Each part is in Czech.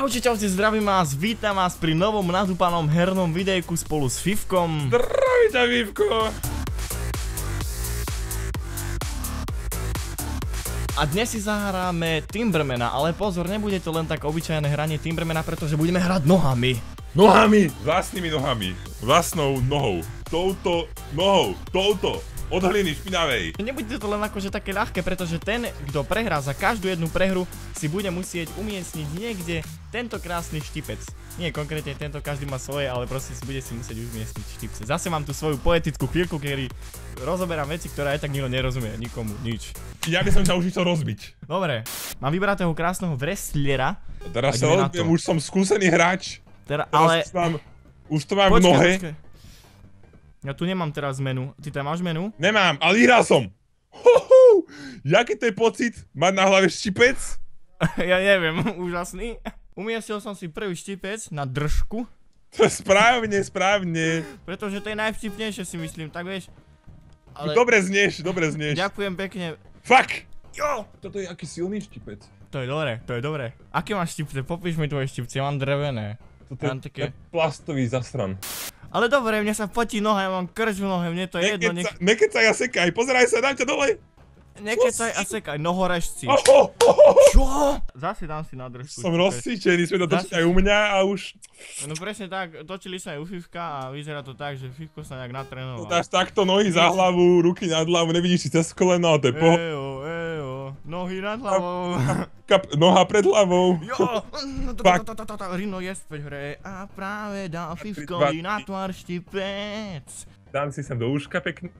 Ahojte, čaute, zdravím vás, vítam vás pri novom nadúpanom hernom videjku spolu s FiFqom. Zdraví ťa, FiFqo! A dnes si zahráme Timbermana, ale pozor, nebude to len tak obyčajné hranie Timbermana, pretože budeme hrať nohami. Nohami! Vlastnými nohami. Vlastnou nohou. Touto nohou. Touto. Od hliny špinavej. Nebude to len akože také ľahké, pretože ten, kto prehrá za každú jednu prehru, si bude musieť umiestniť niekde tento krásny štipec. Nie konkrétne tento, každý má svoje, ale proste si bude si musieť umiestniť štipce. Zase mám tu svoju poetickú chvíľku, kedy rozoberám veci, ktoré aj tak nikto nerozumie, nikomu, nič. Ja by som ťa už chcel rozbiť. Dobre, mám vybratého krásneho wrestlera. Teraz sa odbiem, už som skúsený hráč. Teraz už to mám v nohe. Ja tu nemám teraz menu. Ty tam máš menu? Nemám, ale vyhral som! Hoho! Jaký to je pocit? Mať na hlave štipec? Ja neviem, úžasný. Umiestil som si prvý štipec na držku. Správne, správne. Pretože to je najvtipnejšie, si myslím, tak vieš. Dobre znieš, dobre znieš. Ďakujem pekne. Fuck! Jo! Toto je aký silný štipec. To je dobre, to je dobre. Aké máš štipce? Popíš mi tvoje štipce, ja mám drevené. Toto je plastový zasran. Ale dobre, mne sa potí noha, ja mám krč v nohe, mne to je jedno, nech... Nekecaj a sekaj, pozeraj sa, dám ťa dole! Nekecaj a sekaj, nohorešci. Čo? Zase dám si na držku. Som rozcíčený, sme to točili aj u mňa a už... No presne tak, točili sa aj u FiFqa a vyzerá to tak, že FiFqo sa nejak natrénoval. Dáš takto nohy za hlavu, ruky nad hlavu, nevidíš si cez koleno, to je po... Ejo, nohy nad hlavou. Noha pred hlavou. Jo, Rino je späť hre a práve dal FiFqovi na tvár štipec. Dám si sem do úška pekne,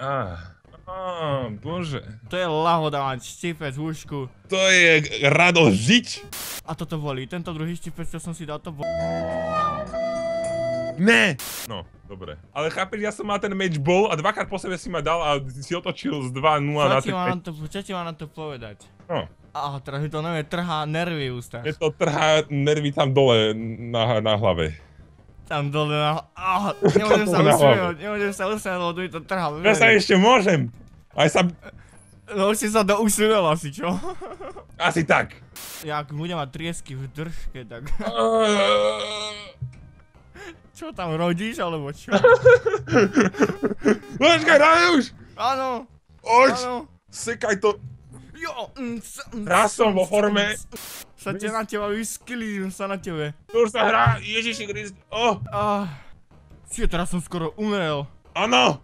bože. To je lahoda mať štipec v úšku. To je radosť žiť. A toto volí, tento druhý štipec, čo som si dal, to volí. Ne! No, dobre. Ale chápeš, ja som mal ten matchball a dvakrát po sebe si ma dal a si otočil z 2-0 na 3-5. Čo ti mám na to povedať? No. Aha, teraz mi to nevie, trhá nervy v ústach. Je to trhá nervy tam dole na hlave. Tam dole na hlave. Nemôžem sa usmievať, lebo tu mi to trhá. Ja sa ešte môžem. Aj sa... No už si sa dousmiel asi, čo? Asi tak. Ja ak ľudia mať triesky v držke, tak... Čo tam rodíš, alebo čo? Počkaj, dáme už! Áno! Oč! Sekaj to! Jo! Raz som vo forme! Sa te na teba vyskylím, sa na tebe. To už sa hrá, Ježiši Krist, oh! Čiže teraz som skoro umrel. Áno!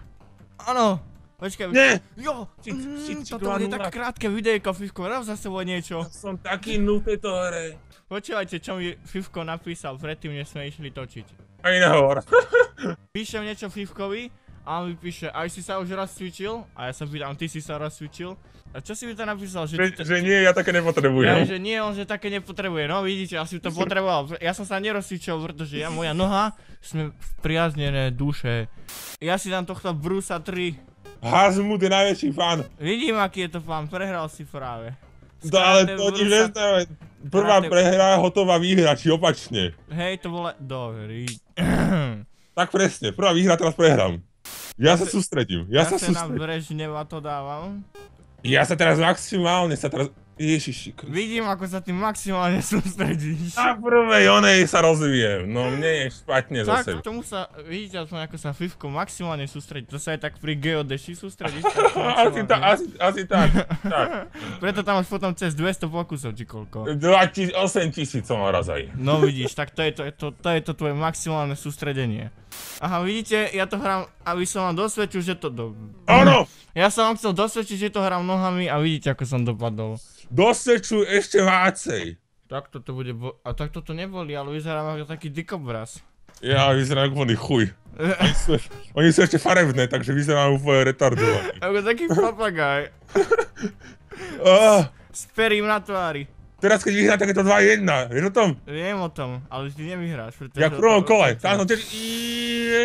Áno! Počkaj, ne! Jo! Toto je tak krátke videjko, FiFqo, ráv za sebou niečo. Som taký noob v tejto hre. Počúvajte, čo mi FiFqo napísal predtým, než sme išli točiť. Ani nehovor. Píšem niečo FiFqovi a on mi píše, aj si sa už rozcvičil? A ja sa pýtam, ty si sa rozcvičil? A čo si mi to napísal? Že nie, ja také nepotrebujem. Že nie, on že také nepotrebuje. No vidíte, asi to potreboval. Ja som sa nerozcvičil, pretože ja, moja noha, sme spriaznené duše. Ja si dám tohto Brusa 3. Hazmut je najväčší fan. Vidím, aký je to fan, prehral si práve. No ale to ti neznamená. Prvá prehra, hotová výhra, či opačne. Hej, to bolo... Dobrý. Tak presne, prvá výhra, teraz prehrám. Ja sa sústredím, ja sa sústredím. Ja sa na Brežneva to dávam. Ja sa teraz maximálne sa teraz... Ježiši... Vidím, ako sa ty maximálne sústredíš. Na prvej onej sa rozviem, no mne je špatne za sebe. Tak, tomu sa... Vidíte, ako sa FiFqo maximálne sústredí. To sa aj tak pri geodeši sústredíš. Asi tak, tak. Preto tam máš potom cez 200 pokusov, či koľko? 8 000 som raz aj. No vidíš, tak to je to tvoje maximálne sústredenie. Aha, vidíte, ja to hrám, aby som vám dosvedčil, že to... Áno! Ja som vám chcel dosvedčiť, že to hrám nohami a vidíte, ako som dopadol. Dosvedčuj ešte vácej. Tak toto bude bol... A tak toto neboli, ale vyzerám ako taký dikobraz. Ja vyzerám úplný chuj. Oni sú ešte farebné, takže vyzerám úplne retardovaný. Ako taký papagaj. S perím na tvári. Teraz keď vyhrá, tak je to 2-1, vieš o tom? Viem o tom, ale ty nevyhráš, pretože... Ja v prvom kole, tam som tiež...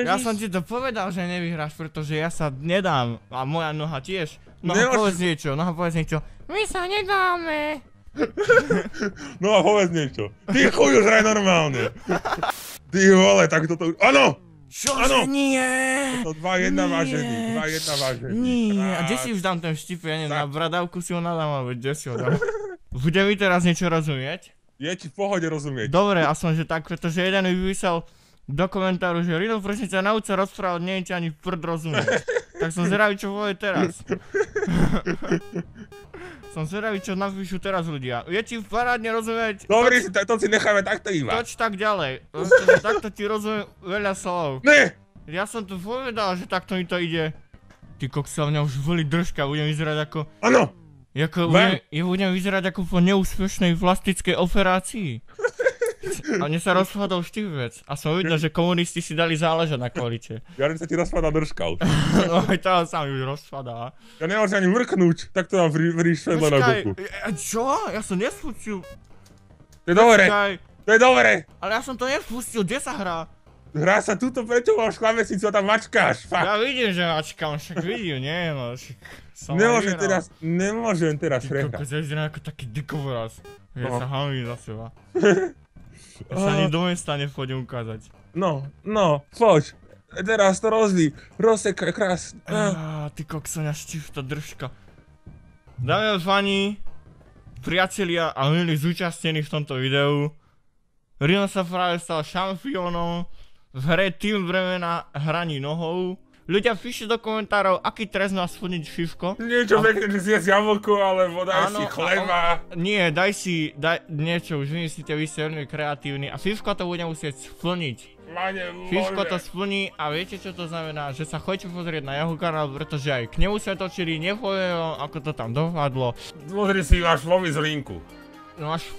Ja som ti to povedal, že nevyhráš, pretože ja sa nedám. A moja noha tiež. Noha povedz niečo, noha povedz niečo. My sa nedáme. Noha povedz niečo. Ty chuj, už hraj normálne. Ty vole, tak toto... Áno! Čože nie? Toto 2-1 vážený, 2-1 vážený. Nie, a kde si už dám ten štip, ja neviem, na bradavku si ho nadám, alebo kde si ho dám? Bude mi teraz niečo rozumieť? Je ti v pohode rozumieť. Dobre, aspoň že tak, pretože jeden vyvisel do komentáru, že Rino, prečo sa naučil rozprávať, nie je ti ani prd rozumieť. Tak som zvedavý, čo povie teraz. Som zvedavý, čo napíšu teraz ľudia. Je ti parádne rozumieť. Dobrý, to si necháme takto iba. Toč tak ďalej. Takto ti rozumiem veľa slov. Ne! Ja som tu povedal, že takto mi to ide. Ty koksa, mňa už voli držka, budem vyzerať ako... Áno! Ja budem vyzerať ako po neúspešnej plastickej operácii. A mne sa rozpadol štívec. A som videl, že komunisti si dali záležať na kvalite. Ja neviem, sa ti rozpadá držka už. No aj to sa mi už rozpadá. Ja nemôžem ani mrknúť, tak to nám vríš vedľa na duchu. Čo? Ja som nespustil. To je dobre, to je dobre. Ale ja som to nespustil, kde sa hrá? Hrá sa túto, prečo máš klavesnicu a tam mačkáš, fakt. Ja vidím, že mačkám, však vidím, nie no, však som aj vyhral. Nemôžem teraz prehľať. Ty kokos, ja vyzerám ako taký dikovoraz, že sa hamím za seba. Ja sa ani do mesta nepôjdem ukázať. No, poď, teraz to rozsekaj krásne. Ty kokso, mňa štív tá držka. Dámy a páni, priatelia a milí zúčastnení v tomto videu, Rino sa práve stal šampiónom v hre Timbermana hraní nohou. Ľudia, píšte do komentárov, aký trest má splniť Fiško. Niečo pekne, že si jesť jablku, alebo daj si chleba. Nie, daj si niečo, už vymyslíte, vy ste veľmi kreatívni a Fiško to bude musieť splniť. Fiško to splní a viete, čo to znamená, že sa choďte pozrieť na jeho kanál, pretože aj k nemu sa točili, nepoviem vám, ako to tam dopadlo. Pozri si, máš popis linku.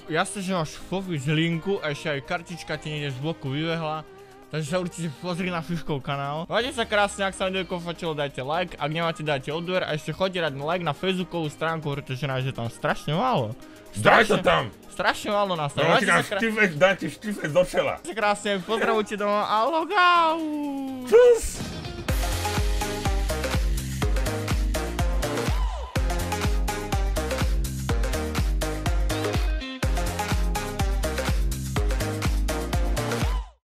Jasne, že máš popis linku a ešte aj kartička ti niekde z bloku vybehla. Takže sa určite pozri na Fiškov kanál. Majte sa krásne, ak sa vám video páčilo, dajte like, ak nemáte, dajte odber a ešte choďte dať like na Facebookovú stránku, pretože nás je tam strašne málo. Daj to tam! Strašne málo nás tam. Dajte štifec do čela. Majte sa krásne, pozdravujte doma a logout! Čus!